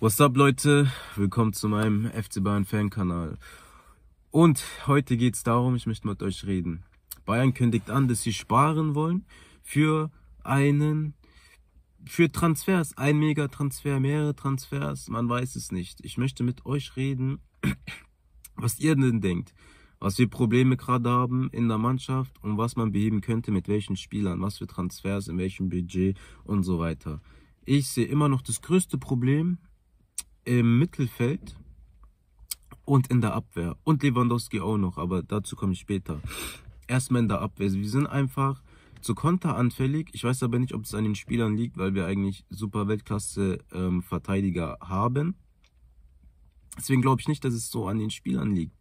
What's up, Leute? Willkommen zu meinem FC Bayern Fan-Kanal. Und heute geht es darum, ich möchte mit euch reden. Bayern kündigt an, dass sie sparen wollen für Transfers. Ein Mega-Transfer, mehrere Transfers, man weiß es nicht. Ich möchte mit euch reden, was ihr denn denkt. Was wir Probleme gerade haben in der Mannschaft und was man beheben könnte, mit welchen Spielern, was für Transfers, in welchem Budget und so weiter. Ich sehe immer noch das größte Problem im Mittelfeld und in der Abwehr. Und Lewandowski auch noch, aber dazu komme ich später. Erstmal in der Abwehr. Wir sind einfach zu konteranfällig. Ich weiß aber nicht, ob es an den Spielern liegt, weil wir eigentlich super Weltklasse-Verteidiger haben. Deswegen glaube ich nicht, dass es so an den Spielern liegt.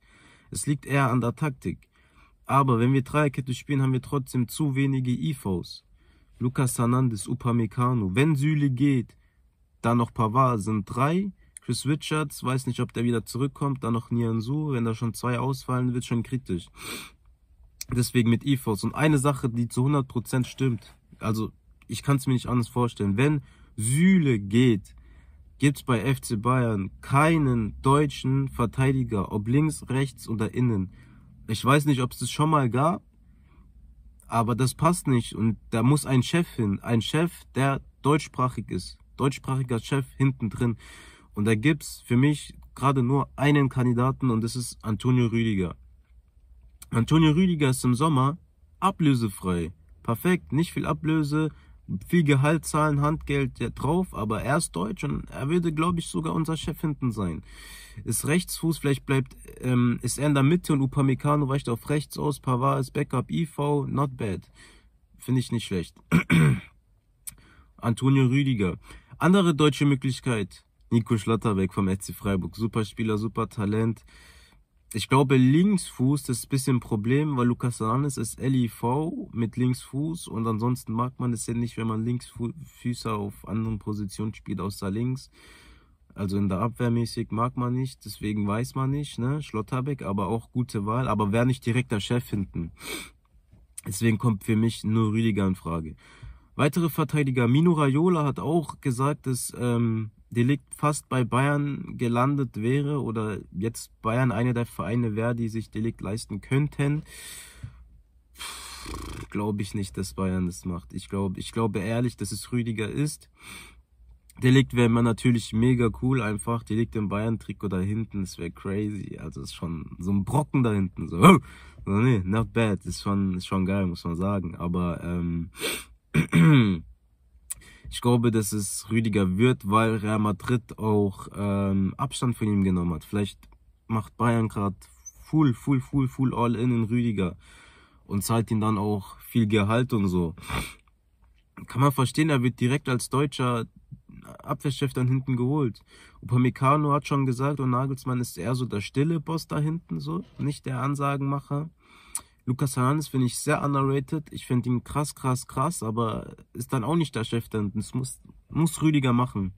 Es liegt eher an der Taktik. Aber wenn wir Dreierkette spielen, haben wir trotzdem zu wenige IVs. Lucas Hernandez, Upamecano. Wenn Süle geht, dann noch Pavard, sind 3. Chris Richards, weiß nicht, ob der wieder zurückkommt. Dann noch Nianzou. Wenn da schon 2 ausfallen, wird schon kritisch. Deswegen mit IVs. Und eine Sache, die zu 100% stimmt. Also, ich kann es mir nicht anders vorstellen. Wenn Süle geht, gibt es bei FC Bayern keinen deutschen Verteidiger, ob links, rechts oder innen. Ich weiß nicht, ob es das schon mal gab, aber das passt nicht. Und da muss ein Chef hin, ein Chef, der deutschsprachig ist, deutschsprachiger Chef hinten drin. Und da gibt es für mich gerade nur einen Kandidaten und das ist Antonio Rüdiger. Antonio Rüdiger ist im Sommer ablösefrei, perfekt, nicht viel Ablöse, viel Gehalt zahlen, Handgeld drauf, aber er ist deutsch und er würde, glaube ich, sogar unser Chef hinten sein. Ist Rechtsfuß, vielleicht ist er in der Mitte und Upamecano weicht auf rechts aus, Pavard ist Backup, IV, not bad. Finde ich nicht schlecht. Antonio Rüdiger. Andere deutsche Möglichkeit, Nico Schlotterbeck vom FC Freiburg. Super Spieler, super Talent. Ich glaube, Linksfuß, das ist ein bisschen ein Problem, weil Lucas Hernandez ist LIV mit Linksfuß und ansonsten mag man es ja nicht, wenn man Linksfüßer auf anderen Positionen spielt, außer links. Also in der Abwehr mäßig mag man nicht, deswegen weiß man nicht, ne? Schlotterbeck, aber auch gute Wahl, aber wäre nicht direkt der Chef hinten. Deswegen kommt für mich nur Rüdiger in Frage. Weitere Verteidiger, Mino Raiola hat auch gesagt, dass Delikt fast bei Bayern gelandet wäre oder jetzt Bayern einer der Vereine wäre, die sich Delikt leisten könnten. Glaube ich nicht, dass Bayern das macht. Ich glaube ehrlich, dass es Rüdiger ist. Delikt wäre man natürlich mega cool, einfach Delikt im Bayern-Trikot da hinten, das wäre crazy. Also ist schon so ein Brocken da hinten. So, oh, nee, not bad, ist schon geil, muss man sagen. Aber ich glaube, dass es Rüdiger wird, weil Real Madrid auch Abstand von ihm genommen hat. Vielleicht macht Bayern gerade full all-in in Rüdiger und zahlt ihn dann auch viel Gehalt und so. Kann man verstehen, er wird direkt als deutscher Abwehrchef dann hinten geholt. Upamecano hat schon gesagt und Nagelsmann ist eher so der stille Boss da hinten, so, nicht der Ansagenmacher. Lucas Hernandez finde ich sehr underrated. Ich finde ihn krass, aber ist dann auch nicht der Chef, denn das muss Rüdiger machen.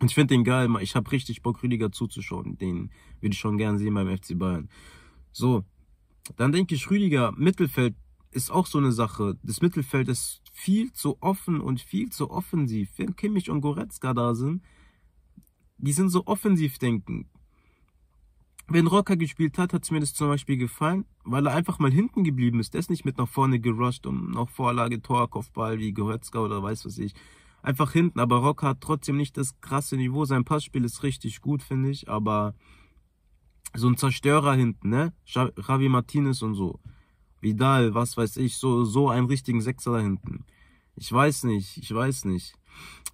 Und ich finde ihn geil, ich habe richtig Bock, Rüdiger zuzuschauen. Den würde ich schon gern sehen beim FC Bayern. So, dann denke ich, Rüdiger, Mittelfeld ist auch so eine Sache. Das Mittelfeld ist viel zu offen und viel zu offensiv. Wenn Kimmich und Goretzka da sind, die sind so offensiv denkend. Wenn Roca gespielt hat, hat es mir das zum Beispiel gefallen, weil er einfach mal hinten geblieben ist. Der ist nicht mit nach vorne gerusht, um noch Vorlage, Tor, Kopfball wie Goretzka oder weiß was ich. Einfach hinten, aber Roca hat trotzdem nicht das krasse Niveau. Sein Passspiel ist richtig gut, finde ich, aber so ein Zerstörer hinten, ne? Javi Martinez und so. Vidal, was weiß ich, so einen richtigen Sechser da hinten. Ich weiß nicht.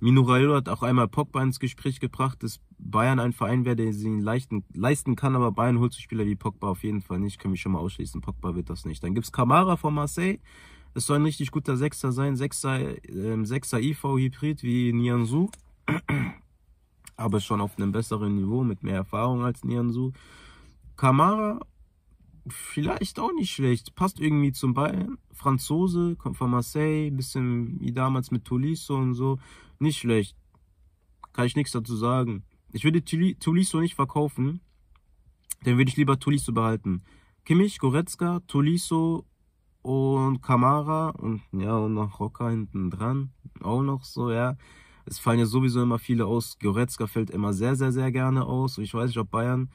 Mino Raiola hat auch einmal Pogba ins Gespräch gebracht, dass Bayern ein Verein wäre, der sie leisten kann, aber Bayern holt so Spieler wie Pogba auf jeden Fall nicht, können wir schon mal ausschließen, Pogba wird das nicht. Dann gibt es Kamara von Marseille, das soll ein richtig guter Sechser sein, Sechser IV-Hybrid wie Nianzou, aber schon auf einem besseren Niveau, mit mehr Erfahrung als Nianzou. Kamara, vielleicht auch nicht schlecht, passt irgendwie zum Bayern, Franzose, kommt von Marseille, bisschen wie damals mit Tolisso und so, nicht schlecht, kann ich nichts dazu sagen. Ich würde Tolisso nicht verkaufen, dann würde ich lieber Tolisso behalten. Kimmich, Goretzka, Tolisso und Kamara und ja, und noch Roca hinten dran, auch noch so, ja, Es fallen ja sowieso immer viele aus. Goretzka fällt immer sehr, sehr, sehr gerne aus. Und ich weiß nicht, ob Bayern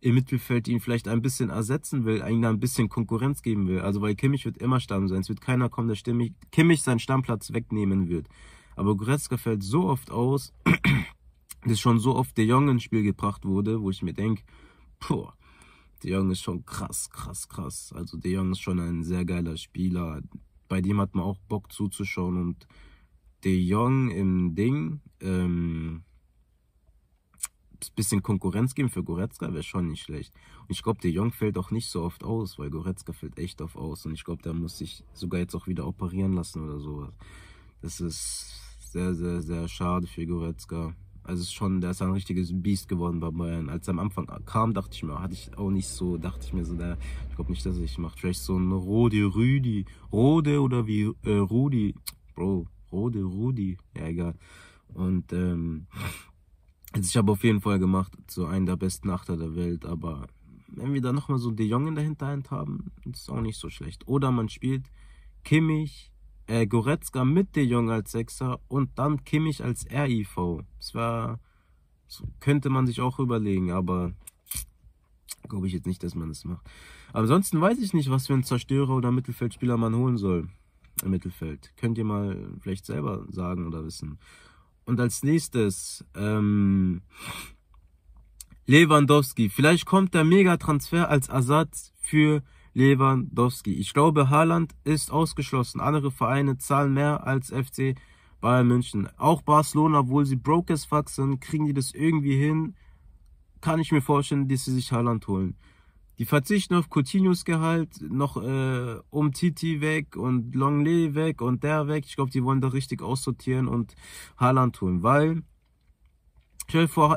im Mittelfeld ihn vielleicht ein bisschen ersetzen will, ihnen da ein bisschen Konkurrenz geben will. Also weil Kimmich wird immer Stamm sein. Es wird keiner kommen, der Kimmich seinen Stammplatz wegnehmen wird. Aber Goretzka fällt so oft aus, dass schon so oft De Jong ins Spiel gebracht wurde, wo ich mir denke, boah, De Jong ist schon krass, krass, krass. Also De Jong ist schon ein sehr geiler Spieler. Bei dem hat man auch Bock zuzuschauen. Und De Jong im Ding, bisschen Konkurrenz geben für Goretzka wäre schon nicht schlecht. Und ich glaube, De Jong fällt auch nicht so oft aus, weil Goretzka fällt echt oft aus. Und ich glaube, der muss sich sogar jetzt auch wieder operieren lassen oder sowas. Das ist sehr, sehr, sehr schade für Goretzka. Also der ist ein richtiges Biest geworden bei Bayern. Als er am Anfang kam, ich glaube nicht, dass er es macht. Vielleicht so ein Rudi. Ja, egal. Und also ich habe auf jeden Fall gemacht, so einen der besten Achter der Welt, aber wenn wir da nochmal so De Jong in der Hinterhand haben, ist auch nicht so schlecht. Oder man spielt Kimmich, Goretzka mit De Jong als Sechser und dann Kimmich als RIV. Das könnte man sich auch überlegen, aber glaube ich jetzt nicht, dass man das macht. Aber ansonsten weiß ich nicht, was für einen Zerstörer oder Mittelfeldspieler man holen soll im Mittelfeld. Könnt ihr mal vielleicht selber sagen oder wissen. Und als nächstes, Lewandowski. Vielleicht kommt der Mega-Transfer als Ersatz für Lewandowski. Ich glaube, Haaland ist ausgeschlossen. Andere Vereine zahlen mehr als FC Bayern München. Auch Barcelona, obwohl sie broke as fuck sind, kriegen die das irgendwie hin. Kann ich mir vorstellen, dass sie sich Haaland holen. Die verzichten auf Coutinhos Gehalt, noch Titi weg und Longley weg und der weg. Ich glaube, die wollen da richtig aussortieren und Haaland holen, weil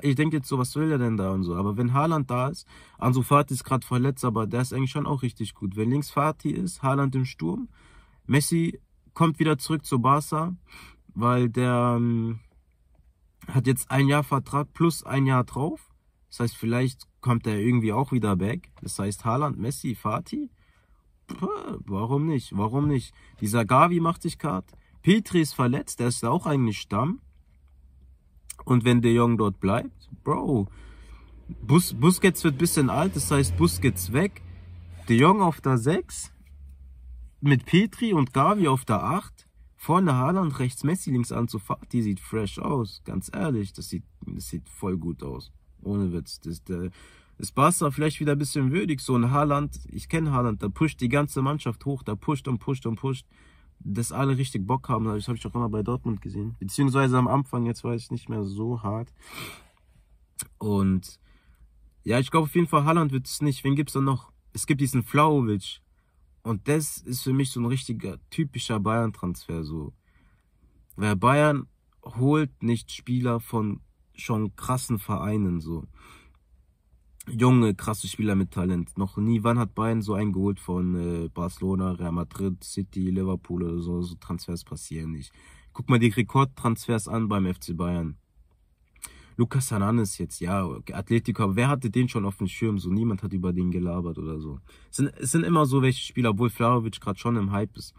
ich denke jetzt so, was will er denn da und so. Aber wenn Haaland da ist, Ansu Fati ist gerade verletzt, aber der ist eigentlich schon auch richtig gut. Wenn links Fati ist, Haaland im Sturm, Messi kommt wieder zurück zu Barca, weil der hat jetzt ein Jahr Vertrag plus ein Jahr drauf. Das heißt, vielleicht kommt er irgendwie auch wieder back. Das heißt, Haaland, Messi, Fati? Warum nicht? Warum nicht? Dieser Gavi macht sich kalt. Pedri ist verletzt, der ist ja auch eigentlich Stamm. Und wenn De Jong dort bleibt, Bro, Busquets wird ein bisschen alt, das heißt, Busquets weg. De Jong auf der 6, mit Pedri und Gavi auf der 8. Vorne Haaland, rechts Messi, links Ansu Fati. Die sieht fresh aus, ganz ehrlich, das sieht voll gut aus. Ohne Witz, das Barca vielleicht wieder ein bisschen würdig, so ein Haaland, ich kenne Haaland, da pusht die ganze Mannschaft hoch, da pusht und pusht und pusht, dass alle richtig Bock haben, das habe ich auch immer bei Dortmund gesehen, beziehungsweise am Anfang, jetzt weiß ich nicht mehr so hart. Und ja, ich glaube auf jeden Fall Haaland wird es nicht, wen gibt es da noch? Es gibt diesen Vlahović und das ist für mich so ein richtiger, typischer Bayern-Transfer, so. Weil Bayern holt nicht Spieler von schon krassen Vereinen, so junge, krasse Spieler mit Talent. Noch nie, wann hat Bayern so einen geholt von Barcelona, Real Madrid, City, Liverpool oder so? So Transfers passieren nicht. Guck mal die Rekordtransfers an beim FC Bayern. Lucas Hernandez jetzt, ja, Atletico, wer hatte den schon auf dem Schirm? So niemand hat über den gelabert oder so. Es sind immer so welche Spieler, obwohl Vlahović gerade schon im Hype ist.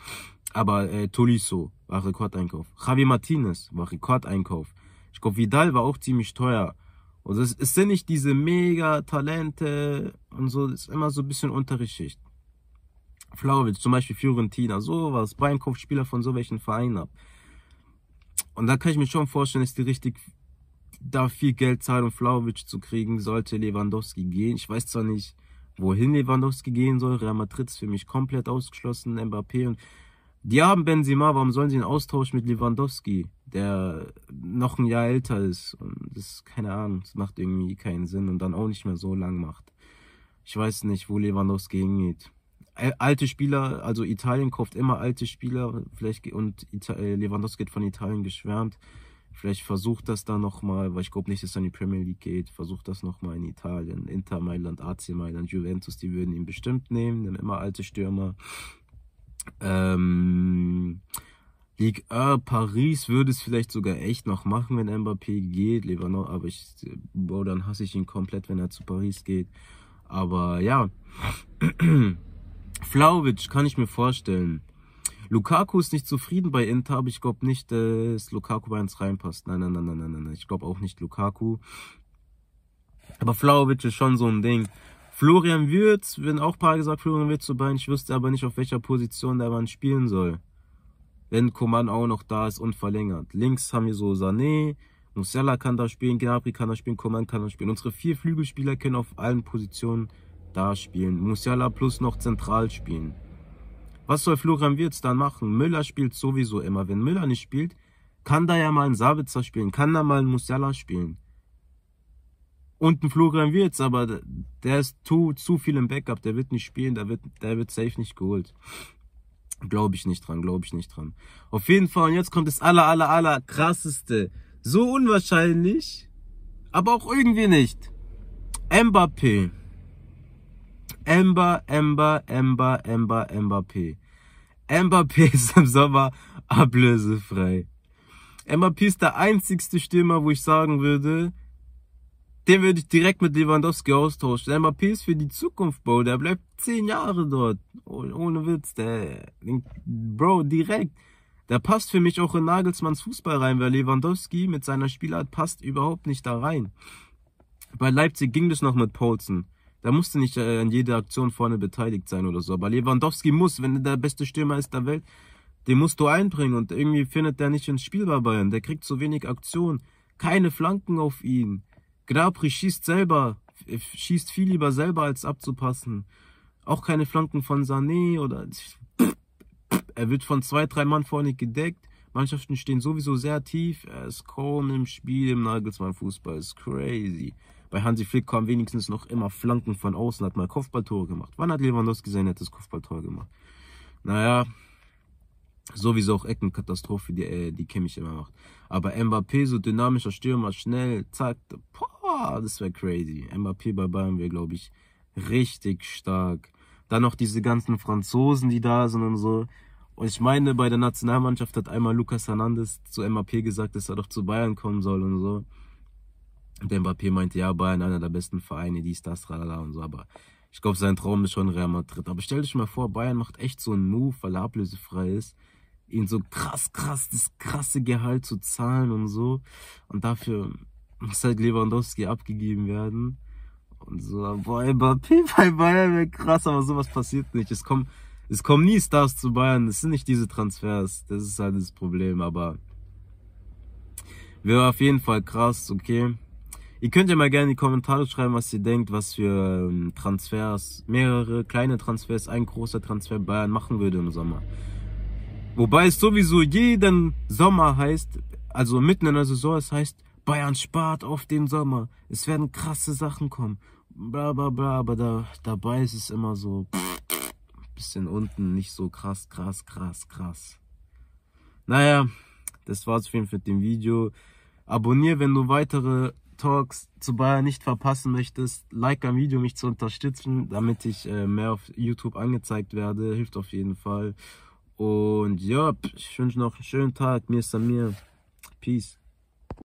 Aber Tolisso war Rekordeinkauf. Javi Martinez war Rekordeinkauf. Ich glaube, Vidal war auch ziemlich teuer. Und es sind nicht diese Mega-Talente und so, das ist immer so ein bisschen Unterrichtsschicht. Vlahović, zum Beispiel Fiorentina, sowas. Bayern kauft Spieler von so welchen Vereinen ab. Und da kann ich mir schon vorstellen, dass die richtig da viel Geld zahlen, um Vlahović zu kriegen, sollte Lewandowski gehen. Ich weiß zwar nicht, wohin Lewandowski gehen soll. Real Madrid ist für mich komplett ausgeschlossen, Mbappé und... Die haben Benzema, warum sollen sie einen Austausch mit Lewandowski, der noch ein Jahr älter ist? Und das, keine Ahnung, das macht irgendwie keinen Sinn und dann auch nicht mehr so lang macht. Ich weiß nicht, wo Lewandowski hingeht. Alte Spieler, also Italien kauft immer alte Spieler, vielleicht, und Lewandowski hat von Italien geschwärmt. Vielleicht versucht das da nochmal, weil ich glaube nicht, dass er in die Premier League geht, versucht das nochmal in Italien, Inter Mailand, AC Mailand, Juventus, die würden ihn bestimmt nehmen, denn immer alte Stürmer. Ligue 1, Paris würde es vielleicht sogar echt noch machen, wenn Mbappé geht, Lewandowski, aber dann hasse ich ihn komplett, wenn er zu Paris geht. Aber ja, Vlahović kann ich mir vorstellen. Lukaku ist nicht zufrieden bei Inter, aber ich glaube nicht, dass Lukaku bei uns reinpasst. Nein. Ich glaube auch nicht Lukaku. Aber Vlahović ist schon so ein Ding. Florian Wirtz, wenn auch ein paar gesagt, Florian Wirtz zu Bayern. Ich wüsste aber nicht, auf welcher Position der Mann spielen soll. Wenn Coman auch noch da ist und verlängert. Links haben wir so Sané, Musiala kann da spielen, Gnabry kann da spielen, Coman kann da spielen. Unsere 4 Flügelspieler können auf allen Positionen da spielen. Musiala plus noch zentral spielen. Was soll Florian Wirtz dann machen? Müller spielt sowieso immer. Wenn Müller nicht spielt, kann da ja mal ein Sabitzer spielen, kann da mal ein Musiala spielen. Und ein Florian Wirtz, aber der ist zu viel im Backup, der wird nicht spielen, der wird safe nicht geholt. Glaube ich nicht dran. Auf jeden Fall, und jetzt kommt das aller krasseste. So unwahrscheinlich, aber auch irgendwie nicht. Mbappé. Mbappé. Mbappé ist im Sommer ablösefrei. Mbappé ist der einzigste Stürmer, wo ich sagen würde, den würde ich direkt mit Lewandowski austauschen. Mbappé ist für die Zukunft, Bro. Der bleibt 10 Jahre dort. Ohne Witz. Bro, direkt. Der passt für mich auch in Nagelsmanns Fußball rein, weil Lewandowski mit seiner Spielart passt überhaupt nicht da rein. Bei Leipzig ging das noch mit Poulsen. Da musste nicht an jeder Aktion vorne beteiligt sein oder so. Aber Lewandowski muss, wenn er der beste Stürmer ist der Welt, den musst du einbringen. Und irgendwie findet der nicht ins Spiel bei Bayern. Der kriegt zu wenig Aktion. Keine Flanken auf ihn. Gnabry schießt viel lieber selber, als abzupassen. Auch keine Flanken von Sané oder... Er wird von 2, 3 Mann vorne gedeckt. Mannschaften stehen sowieso sehr tief. Er ist kaum im Spiel im Nagelsmann-Fußball. Ist crazy. Bei Hansi Flick kommen wenigstens noch immer Flanken von außen. Hat mal Kopfballtore gemacht. Wann hat Lewandowski sein nettes Kopfballtor gemacht? Naja, sowieso auch Eckenkatastrophe, die Kimmich immer macht. Aber Mbappé, so dynamischer Stürmer, schnell, zack, boah, das wäre crazy. Mbappé bei Bayern wäre, glaube ich, richtig stark. Dann noch diese ganzen Franzosen, die da sind und so. Und ich meine, bei der Nationalmannschaft hat einmal Lucas Hernandez zu Mbappé gesagt, dass er doch zu Bayern kommen soll und so. Und Mbappé meinte, ja, Bayern, einer der besten Vereine, dies, das, tralala und so. Aber ich glaube, sein Traum ist schon Real Madrid. Aber stell dich mal vor, Bayern macht echt so einen Move, weil er ablösefrei ist. Ihn so das krasse Gehalt zu zahlen und so. Und dafür muss halt Lewandowski abgegeben werden. Und so, boah, Mbappé bei Bayern wäre krass, aber sowas passiert nicht. Es kommen nie Stars zu Bayern, es sind nicht diese Transfers. Das ist halt das Problem, aber wäre auf jeden Fall krass, okay. Ihr könnt ja mal gerne in die Kommentare schreiben, was ihr denkt, was für Transfers, mehrere kleine Transfers, ein großer Transfer Bayern machen würde im Sommer. Wobei es sowieso jeden Sommer heißt, also mitten in der Saison, es heißt, Bayern spart auf den Sommer. Es werden krasse Sachen kommen. Bla bla bla, aber dabei ist es immer so ein bisschen unten, nicht so krass. Naja, das war's für den Video. Abonnier, wenn du weitere Talks zu Bayern nicht verpassen möchtest. Like am Video, mich zu unterstützen, damit ich mehr auf YouTube angezeigt werde. Hilft auf jeden Fall. Und ja, ich wünsche noch einen schönen Tag. Mir ist an mir. Peace.